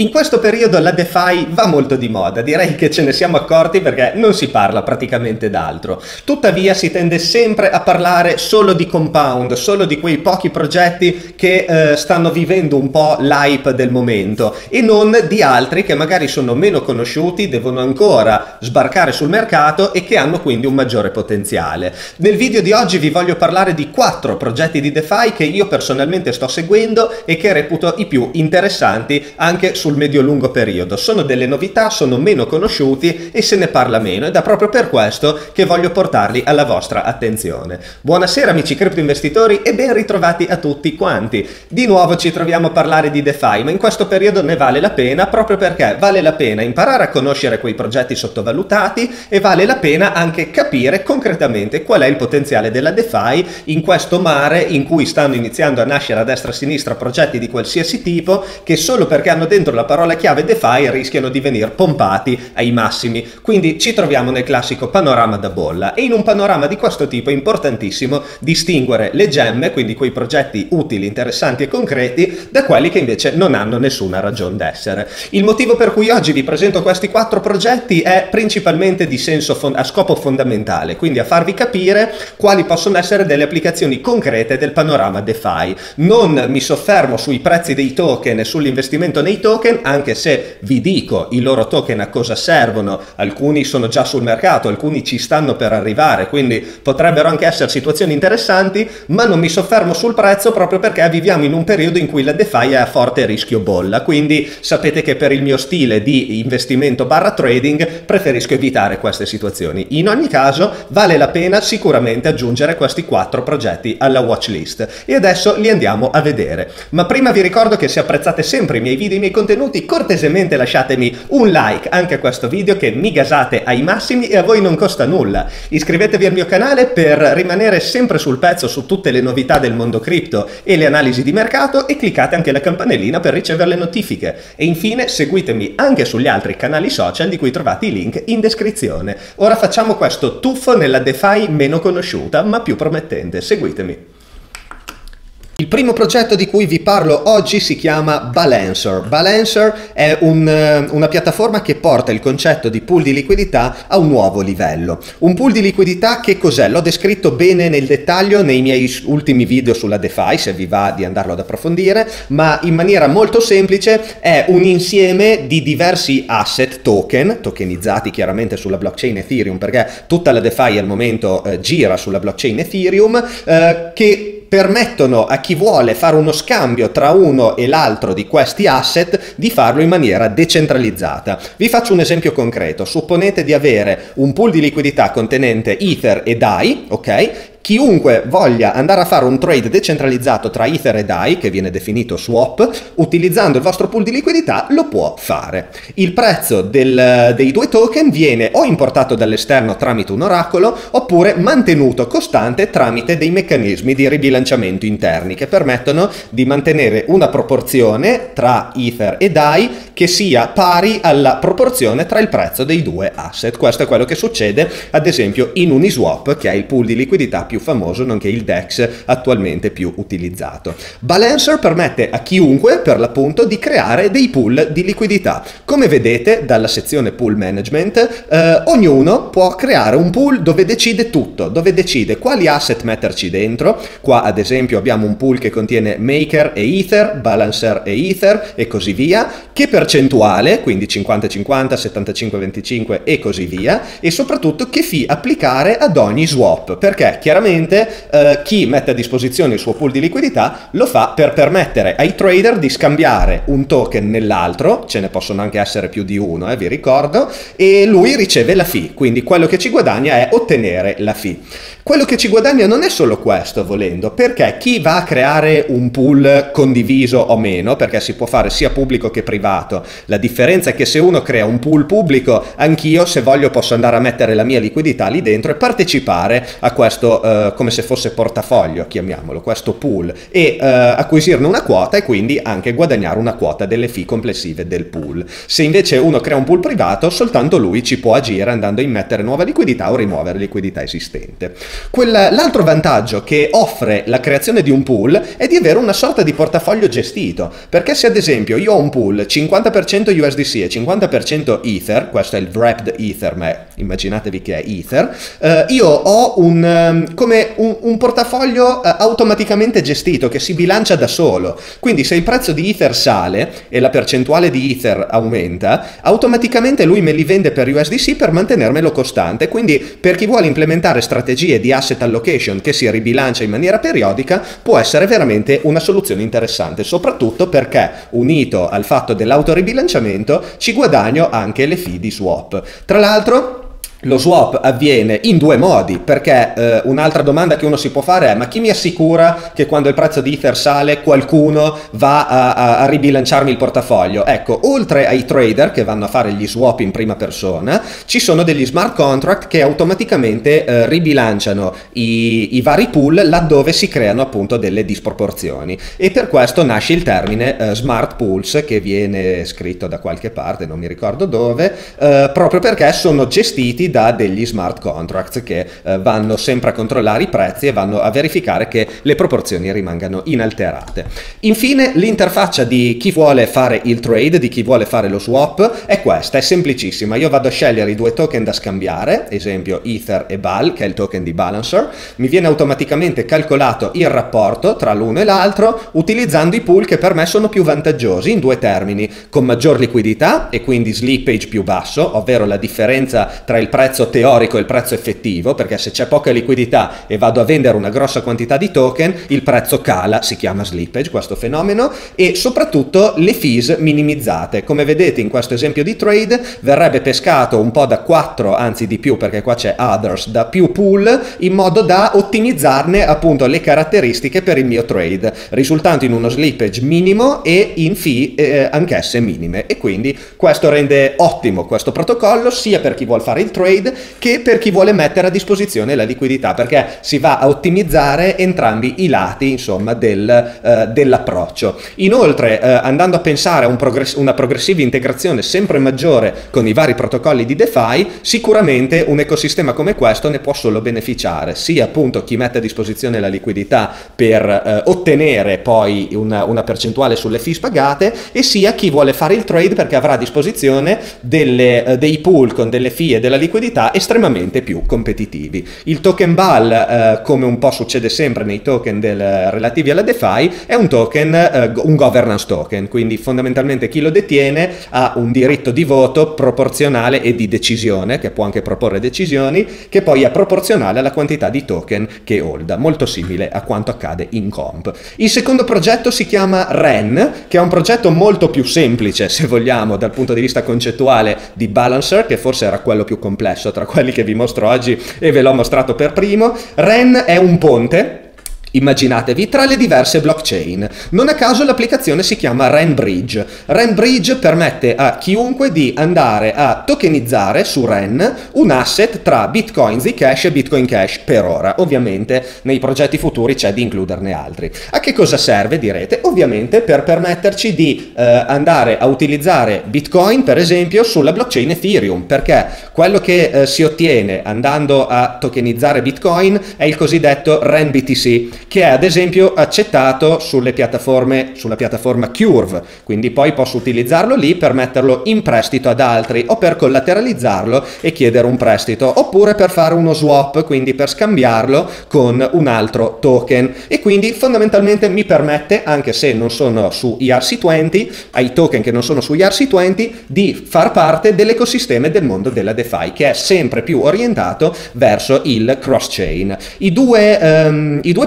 In questo periodo la DeFi va molto di moda, direi che ce ne siamo accorti perché non si parla praticamente d'altro. Tuttavia si tende sempre a parlare solo di Compound, solo di quei pochi progetti che stanno vivendo un po' l'hype del momento e non di altri che magari sono meno conosciuti, devono ancora sbarcare sul mercato e che hanno quindi un maggiore potenziale. Nel video di oggi vi voglio parlare di 4 progetti di DeFi che io personalmente sto seguendo e che reputo i più interessanti anche sul medio-lungo periodo. Sono delle novità, sono meno conosciuti e se ne parla meno ed è proprio per questo che voglio portarli alla vostra attenzione. Buonasera amici criptoinvestitori e ben ritrovati a tutti quanti. Di nuovo ci troviamo a parlare di DeFi, ma in questo periodo ne vale la pena proprio perché vale la pena imparare a conoscere quei progetti sottovalutati e vale la pena anche capire concretamente qual è il potenziale della DeFi in questo mare in cui stanno iniziando a nascere a destra e a sinistra progetti di qualsiasi tipo che solo perché hanno dentro la parola chiave DeFi rischiano di venire pompati ai massimi. Quindi ci troviamo nel classico panorama da bolla e in un panorama di questo tipo è importantissimo distinguere le gemme, quindi quei progetti utili, interessanti e concreti, da quelli che invece non hanno nessuna ragione d'essere. Il motivo per cui oggi vi presento questi 4 progetti è principalmente di senso a scopo fondamentale, quindi a farvi capire quali possono essere delle applicazioni concrete del panorama DeFi. Non mi soffermo sui prezzi dei token e sull'investimento nei token, anche se vi dico i loro token a cosa servono, alcuni sono già sul mercato, alcuni ci stanno per arrivare, quindi potrebbero anche essere situazioni interessanti, ma non mi soffermo sul prezzo proprio perché viviamo in un periodo in cui la DeFi è a forte rischio bolla, quindi sapete che per il mio stile di investimento barra trading preferisco evitare queste situazioni. In ogni caso vale la pena sicuramente aggiungere questi 4 progetti alla watchlist e adesso li andiamo a vedere, ma prima vi ricordo che se apprezzate sempre i miei video e i miei contenuti cortesemente lasciatemi un like anche a questo video che mi gasate ai massimi e a voi non costa nulla. Iscrivetevi al mio canale per rimanere sempre sul pezzo su tutte le novità del mondo cripto e le analisi di mercato e cliccate anche la campanellina per ricevere le notifiche e infine seguitemi anche sugli altri canali social di cui trovate i link in descrizione. Ora facciamo questo tuffo nella DeFi meno conosciuta ma più promettente, seguitemi. Il primo progetto di cui vi parlo oggi si chiama Balancer. Balancer è una piattaforma che porta il concetto di pool di liquidità a un nuovo livello. Un pool di liquidità che cos'è? L'ho descritto bene nel dettaglio nei miei ultimi video sulla DeFi, se vi va di andarlo ad approfondire, ma in maniera molto semplice è un insieme di diversi asset token, tokenizzati chiaramente sulla blockchain Ethereum, perché tutta la DeFi al momento gira sulla blockchain Ethereum, che permettono a chi vuole fare uno scambio tra uno e l'altro di questi asset di farlo in maniera decentralizzata. Vi faccio un esempio concreto. Supponete di avere un pool di liquidità contenente Ether e DAI, ok? Chiunque voglia andare a fare un trade decentralizzato tra Ether e DAI, che viene definito swap, utilizzando il vostro pool di liquidità lo può fare. Il prezzo dei 2 token viene o importato dall'esterno tramite un oracolo oppure mantenuto costante tramite dei meccanismi di ribilanciamento interni che permettono di mantenere una proporzione tra Ether e DAI che sia pari alla proporzione tra il prezzo dei 2 asset. Questo è quello che succede ad esempio in Uniswap, che è il pool di liquidità più famoso, nonché il DEX attualmente più utilizzato. Balancer permette a chiunque, per l'appunto, di creare dei pool di liquidità. Come vedete dalla sezione pool management, ognuno può creare un pool dove decide tutto, dove decide quali asset metterci dentro. Qua ad esempio abbiamo un pool che contiene Maker e Ether, Balancer e Ether e così via, che percentuale, quindi 50-50, 75-25 e così via, e soprattutto che fee applicare ad ogni swap, perché chiaramente chi mette a disposizione il suo pool di liquidità lo fa per permettere ai trader di scambiare un token nell'altro, ce ne possono anche essere più di uno, vi ricordo, e lui riceve la fee, quindi quello che ci guadagna è ottenere la fee. Quello che ci guadagna non è solo questo, volendo, perché chi va a creare un pool condiviso o meno, perché si può fare sia pubblico che privato, la differenza è che se uno crea un pool pubblico, anch'io se voglio posso andare a mettere la mia liquidità lì dentro e partecipare a questo come se fosse portafoglio, chiamiamolo, questo pool, e acquisirne una quota e quindi anche guadagnare una quota delle fee complessive del pool. Se invece uno crea un pool privato, soltanto lui ci può agire andando a immettere nuova liquidità o rimuovere liquidità esistente. L'altro vantaggio che offre la creazione di un pool è di avere una sorta di portafoglio gestito, perché se ad esempio io ho un pool 50% USDC e 50% Ether, questo è il wrapped Ether, ma immaginatevi che è Ether, io ho come un portafoglio automaticamente gestito che si bilancia da solo. Quindi se il prezzo di Ether sale e la percentuale di Ether aumenta, automaticamente lui me li vende per USDC per mantenermelo costante. Quindi per chi vuole implementare strategie di asset allocation che si ribilancia in maniera periodica, può essere veramente una soluzione interessante, soprattutto perché unito al fatto dell'autoribilanciamento ci guadagno anche le fee di swap. Tra l'altro lo swap avviene in due modi, perché un'altra domanda che uno si può fare è: ma chi mi assicura che quando il prezzo di Ether sale qualcuno va a ribilanciarmi il portafoglio? Ecco, oltre ai trader che vanno a fare gli swap in prima persona, ci sono degli smart contract che automaticamente ribilanciano i vari pool laddove si creano appunto delle disproporzioni, e per questo nasce il termine smart pools, che viene scritto da qualche parte, non mi ricordo dove, proprio perché sono gestiti da degli smart contracts che vanno sempre a controllare i prezzi e vanno a verificare che le proporzioni rimangano inalterate. Infine, l'interfaccia di chi vuole fare il trade, di chi vuole fare lo swap, è questa, è semplicissima. Io vado a scegliere i due token da scambiare, esempio Ether e BAL, che è il token di Balancer, mi viene automaticamente calcolato il rapporto tra l'uno e l'altro utilizzando i pool che per me sono più vantaggiosi in due termini: con maggior liquidità e quindi slippage più basso, ovvero la differenza tra il prezzo teorico e il prezzo effettivo, perché se c'è poca liquidità e vado a vendere una grossa quantità di token, il prezzo cala, si chiama slippage questo fenomeno, e soprattutto le fees minimizzate. Come vedete in questo esempio di trade verrebbe pescato un po' da 4, anzi di più perché qua c'è others, da più pool, in modo da ottimizzarne appunto le caratteristiche per il mio trade, risultando in uno slippage minimo e in fee anch'esse minime. E quindi questo rende ottimo questo protocollo sia per chi vuole fare il trade che per chi vuole mettere a disposizione la liquidità, perché si va a ottimizzare entrambi i lati, insomma, dell'approccio. Inoltre, andando a pensare a una progressiva integrazione sempre maggiore con i vari protocolli di DeFi, sicuramente un ecosistema come questo ne può solo beneficiare, sia appunto chi mette a disposizione la liquidità per ottenere poi una percentuale sulle fees pagate, e sia chi vuole fare il trade perché avrà a disposizione dei pool con delle fee e della liquidità estremamente più competitivi. Il token BAL, come un po' succede sempre nei token relativi alla DeFi, è un token, un governance token, quindi fondamentalmente chi lo detiene ha un diritto di voto proporzionale e di decisione, che può anche proporre decisioni, che poi è proporzionale alla quantità di token che holda, molto simile a quanto accade in Comp. Il secondo progetto si chiama Ren, che è un progetto molto più semplice, se vogliamo, dal punto di vista concettuale di Balancer, che forse era quello più complesso tra quelli che vi mostro oggi e ve l'ho mostrato per primo. Ren è un ponte, immaginatevi, tra le diverse blockchain. Non a caso l'applicazione si chiama Ren Bridge. Ren Bridge permette a chiunque di andare a tokenizzare su Ren un asset tra Bitcoin Zcash e Bitcoin Cash per ora. Ovviamente nei progetti futuri c'è di includerne altri. A che cosa serve, direte? Ovviamente per permetterci di andare a utilizzare Bitcoin, per esempio, sulla blockchain Ethereum, perché quello che si ottiene andando a tokenizzare Bitcoin è il cosiddetto RenBTC, che è ad esempio accettato sulla piattaforma Curve, quindi poi posso utilizzarlo lì per metterlo in prestito ad altri, o per collateralizzarlo e chiedere un prestito, oppure per fare uno swap, quindi per scambiarlo con un altro token. E quindi fondamentalmente mi permette, anche se non sono su ERC20, ai token che non sono su ERC20, di far parte dell'ecosistema del mondo della DeFi, che è sempre più orientato verso il cross-chain. I due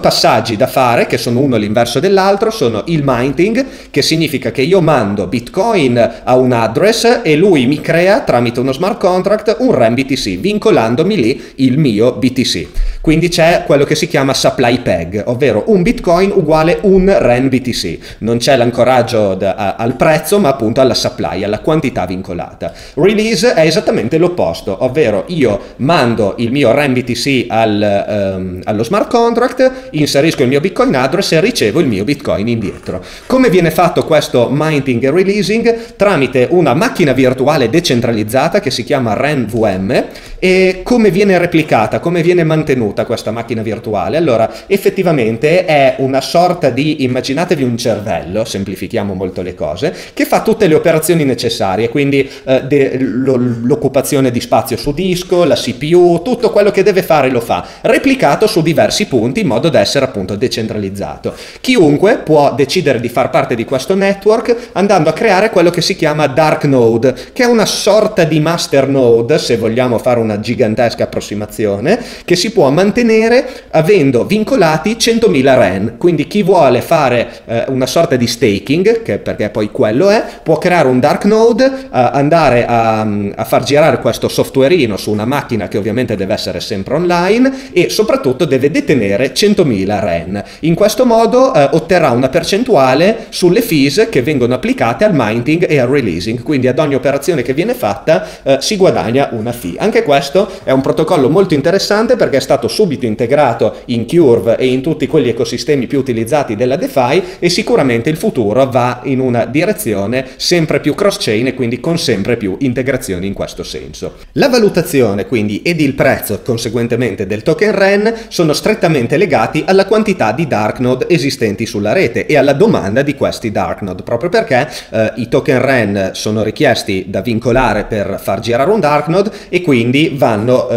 passaggi passaggi da fare, che sono uno all'inverso dell'altro, sono il minting, che significa che io mando Bitcoin a un address e lui mi crea tramite uno smart contract un RenBTC, vincolandomi lì il mio BTC. Quindi c'è quello che si chiama supply peg, ovvero un Bitcoin uguale un RenBTC. Non c'è l'ancoraggio al prezzo, ma appunto alla supply, alla quantità vincolata. Release è esattamente l'opposto, ovvero io mando il mio RenBTC allo smart contract, inserisco il mio Bitcoin address e ricevo il mio Bitcoin indietro. Come viene fatto questo minting e releasing? Tramite una macchina virtuale decentralizzata che si chiama RenVM. E come viene replicata, come viene mantenuta questa macchina virtuale? Allora, effettivamente è una sorta di, immaginatevi un cervello, semplifichiamo molto le cose, che fa tutte le operazioni necessarie, quindi l'occupazione di spazio su disco, la CPU, tutto quello che deve fare lo fa, replicato su diversi punti in modo da essere appunto decentralizzato. Chiunque può decidere di far parte di questo network andando a creare quello che si chiama dark node, che è una sorta di master node, se vogliamo fare una gigantesca approssimazione, che si può mantenere avendo vincolati 100.000 REN. Quindi chi vuole fare una sorta di staking, perché poi quello è, può creare un dark node, andare a far girare questo softwareino su una macchina che ovviamente deve essere sempre online e soprattutto deve detenere 100.000 REN. In questo modo otterrà una percentuale sulle fees che vengono applicate al minting e al releasing, quindi ad ogni operazione che viene fatta si guadagna una fee. Anche questo è un protocollo molto interessante perché è stato subito integrato in Curve e in tutti quegli ecosistemi più utilizzati della DeFi e sicuramente il futuro va in una direzione sempre più cross-chain e quindi con sempre più integrazioni in questo senso. La valutazione quindi ed il prezzo conseguentemente del token REN sono strettamente legati alla quantità di dark node esistenti sulla rete e alla domanda di questi dark node, proprio perché i token REN sono richiesti da vincolare per far girare un dark node e quindi vanno,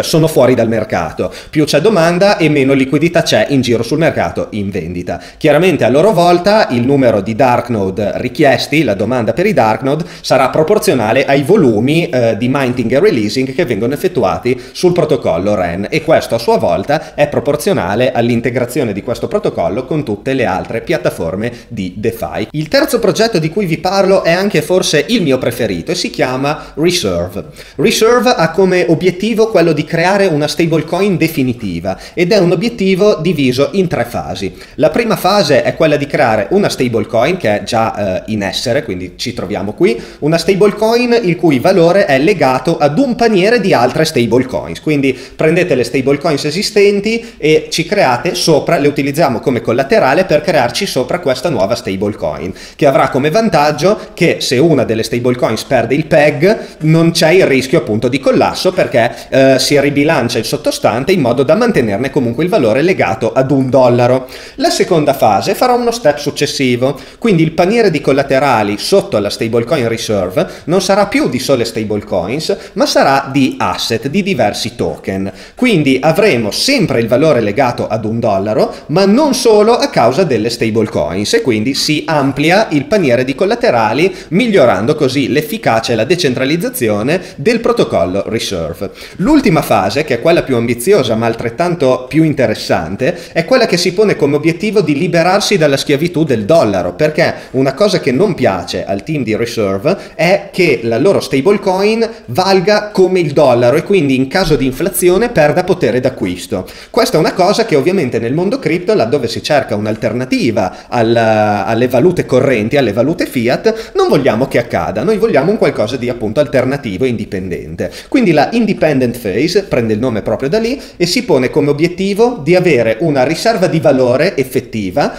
sono fuori dal mercato. Più c'è domanda e meno liquidità c'è in giro sul mercato in vendita. Chiaramente a loro volta il numero di dark node richiesti, la domanda per i dark node, sarà proporzionale ai volumi di minting e releasing che vengono effettuati sul protocollo REN, e questo a sua volta è proporzionale all'integrazione di questo protocollo con tutte le altre piattaforme di DeFi. Il terzo progetto di cui vi parlo è anche forse il mio preferito e si chiama Reserve. Reserve ha come obiettivo quello di creare una stablecoin definitiva ed è un obiettivo diviso in tre fasi. La prima fase è quella di creare una stablecoin che è già in essere, quindi ci troviamo qui, una stablecoin il cui valore è legato ad un paniere di altre stablecoins, quindi prendete le stablecoins esistenti e ci create sopra, le utilizziamo come collaterale per crearci sopra questa nuova stablecoin, che avrà come vantaggio che se una delle stablecoins perde il peg non c'è il rischio appunto di collasso, perché si ribilancia il sottostante in modo da mantenerne comunque il valore legato ad un dollaro. La seconda fase farà uno step successivo, quindi il paniere di collaterali sotto alla stablecoin reserve non sarà più di sole stablecoins, ma sarà di asset, di diversi token. Quindi avremo sempre il valore legato ad un dollaro, ma non solo a causa delle stablecoins, e quindi si amplia il paniere di collaterali, migliorando così l'efficacia e la decentralizzazione del protocollo Reserve. L'ultima fase, che è quella più ambiziosa ma altrettanto più interessante, è quella che si pone come obiettivo di liberarsi dalla schiavitù del dollaro, perché una cosa che non piace al team di Reserve è che la loro stablecoin valga come il dollaro e quindi in caso di inflazione perda potere d'acquisto. Questa è una cosa che ovviamente nel mondo cripto, laddove si cerca un'alternativa alle valute correnti, alle valute fiat, non vogliamo che accada. Noi vogliamo un qualcosa di appunto alternativo e indipendente. Quindi la independent phase prende il nome proprio da lì e si pone come obiettivo di avere una riserva di valore effettiva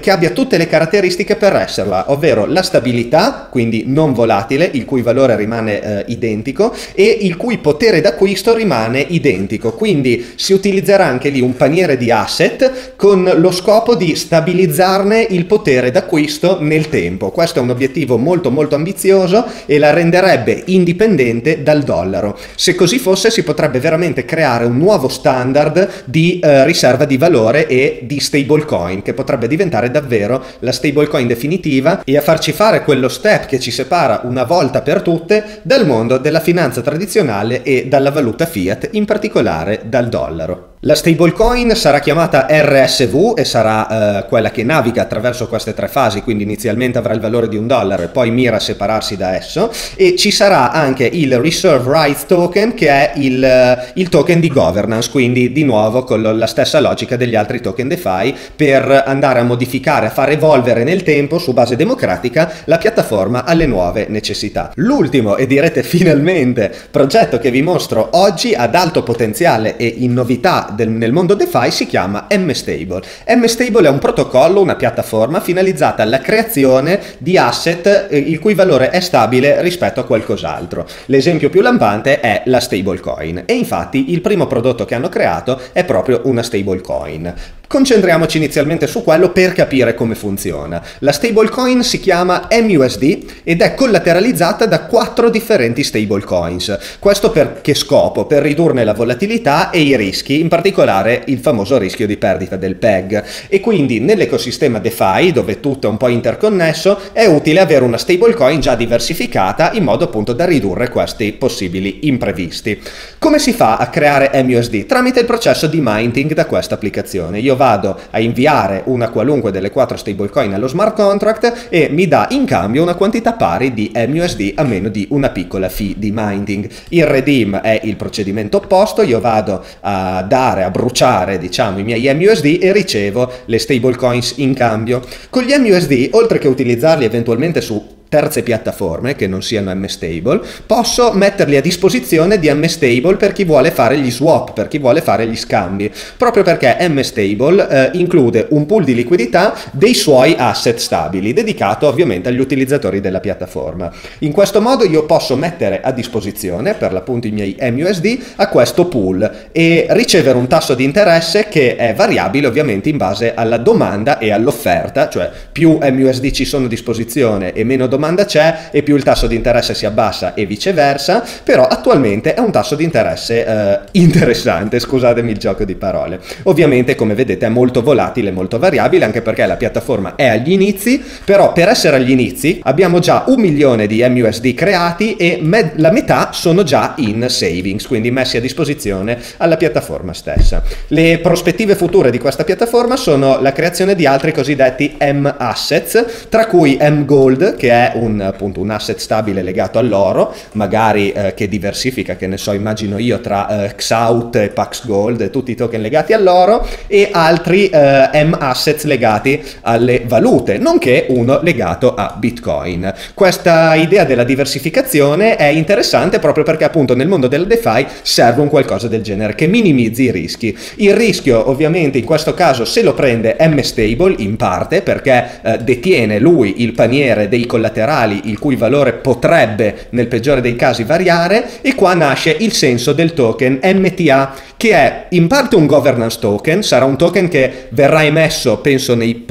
che abbia tutte le caratteristiche per esserla, ovvero la stabilità, quindi non volatile, il cui valore rimane identico e il cui potere d'acquisto rimane identico. Quindi si utilizzerà anche lì un paniere di asset con lo scopo di stabilizzarne il potere d'acquisto nel tempo. Questo è un obiettivo molto molto ambizioso e la renderebbe indipendente dal dollaro. Se così fosse si potrebbe veramente creare un nuovo standard di riserva di valore e di stablecoin, che potrebbe diventare davvero la stablecoin definitiva e a farci fare quello step che ci separa una volta per tutte dal mondo della finanza tradizionale e dalla valuta fiat, in particolare dal dollaro. La stablecoin sarà chiamata RSV e sarà quella che naviga attraverso queste tre fasi, quindi inizialmente avrà il valore di $1 e poi mira a separarsi da esso, e ci sarà anche il Reserve Right Token, che è il token di governance, quindi di nuovo con la stessa logica degli altri token DeFi, per andare a modificare, a far evolvere nel tempo su base democratica la piattaforma alle nuove necessità. L'ultimo, e direte finalmente, progetto che vi mostro oggi ad alto potenziale e in novità nel mondo DeFi si chiama mStable. mStable è un protocollo, una piattaforma finalizzata alla creazione di asset il cui valore è stabile rispetto a qualcos'altro. L'esempio più lampante è la stablecoin, e infatti il primo prodotto che hanno creato è proprio una stablecoin. Concentriamoci inizialmente su quello per capire come funziona. La stablecoin si chiama MUSD ed è collateralizzata da 4 differenti stablecoins. Questo per che scopo? Per ridurne la volatilità e i rischi, in particolare il famoso rischio di perdita del PEG. E quindi nell'ecosistema DeFi, dove tutto è un po' interconnesso, è utile avere una stablecoin già diversificata in modo appunto da ridurre questi possibili imprevisti. Come si fa a creare MUSD? Tramite il processo di minting da questa applicazione. Io vado a inviare una qualunque delle 4 stablecoin allo smart contract e mi dà in cambio una quantità pari di MUSD a meno di una piccola fee di minting. Il redeem è il procedimento opposto, io vado a dare, a bruciare diciamo i miei MUSD e ricevo le stablecoins in cambio. Con gli MUSD, oltre che utilizzarli eventualmente su terze piattaforme che non siano mStable, posso metterli a disposizione di mStable per chi vuole fare gli swap, per chi vuole fare gli scambi, proprio perché mStable include un pool di liquidità dei suoi asset stabili, dedicato ovviamente agli utilizzatori della piattaforma. In questo modo io posso mettere a disposizione per l'appunto i miei MUSD a questo pool e ricevere un tasso di interesse che è variabile ovviamente in base alla domanda e all'offerta, cioè più MUSD ci sono a disposizione e meno domanda c'è e più il tasso di interesse si abbassa, e viceversa. Però attualmente è un tasso di interesse interessante, scusatemi il gioco di parole. Ovviamente come vedete è molto volatile, molto variabile, anche perché la piattaforma è agli inizi, però per essere agli inizi abbiamo già 1 milione di MUSD creati e la metà sono già in savings, quindi messi a disposizione alla piattaforma stessa. Le prospettive future di questa piattaforma sono la creazione di altri cosiddetti M-assets, tra cui M-Gold, che è un asset stabile legato all'oro, magari che diversifica, che ne so, immagino io, tra Xaut e Pax Gold e tutti i token legati all'oro, e altri M-assets legati alle valute, nonché uno legato a Bitcoin. Questa idea della diversificazione è interessante proprio perché appunto nel mondo del DeFi serve un qualcosa del genere che minimizzi i rischi. Il rischio ovviamente in questo caso se lo prende mStable in parte, perché detiene lui il paniere dei collaterali, il cui valore potrebbe nel peggiore dei casi variare, e qua nasce il senso del token MTA, che è in parte un governance token. Sarà un token che verrà emesso penso nelle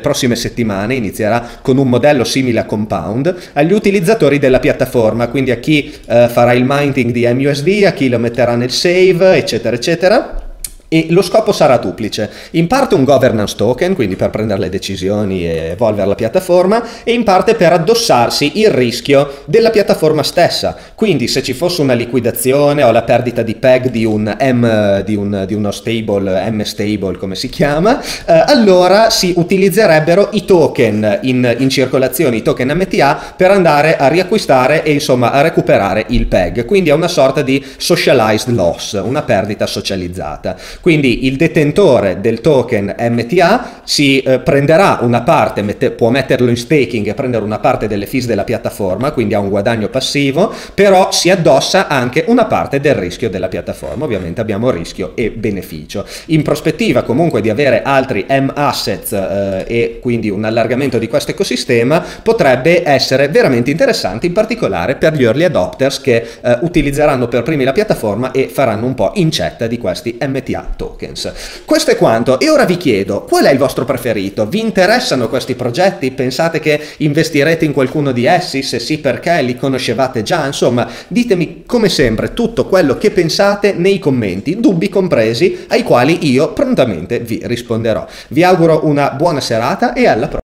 prossime settimane, inizierà con un modello simile a Compound, agli utilizzatori della piattaforma, quindi a chi farà il minting di MUSD, a chi lo metterà nel save, eccetera eccetera. E lo scopo sarà duplice: in parte un governance token, quindi per prendere le decisioni e evolvere la piattaforma, e in parte per addossarsi il rischio della piattaforma stessa. Quindi se ci fosse una liquidazione o la perdita di PEG di uno mStable, come si chiama, allora si utilizzerebbero i token in circolazione, i token MTA, per andare a riacquistare e insomma a recuperare il PEG. Quindi è una sorta di socialized loss, una perdita socializzata. Quindi il detentore del token MTA si prenderà una parte, può metterlo in staking e prendere una parte delle fees della piattaforma, quindi ha un guadagno passivo, però si addossa anche una parte del rischio della piattaforma. Ovviamente abbiamo rischio e beneficio. In prospettiva comunque di avere altri M-assets e quindi un allargamento di questo ecosistema potrebbe essere veramente interessante, in particolare per gli early adopters che utilizzeranno per primi la piattaforma e faranno un po' incetta di questi MTA tokens. Questo è quanto, e ora vi chiedo qual è il vostro preferito. Vi interessano questi progetti? Pensate che investirete in qualcuno di essi? Se sì, perché? Li conoscevate già? Insomma, ditemi come sempre tutto quello che pensate nei commenti, dubbi compresi, ai quali io prontamente vi risponderò. Vi auguro una buona serata e alla prossima.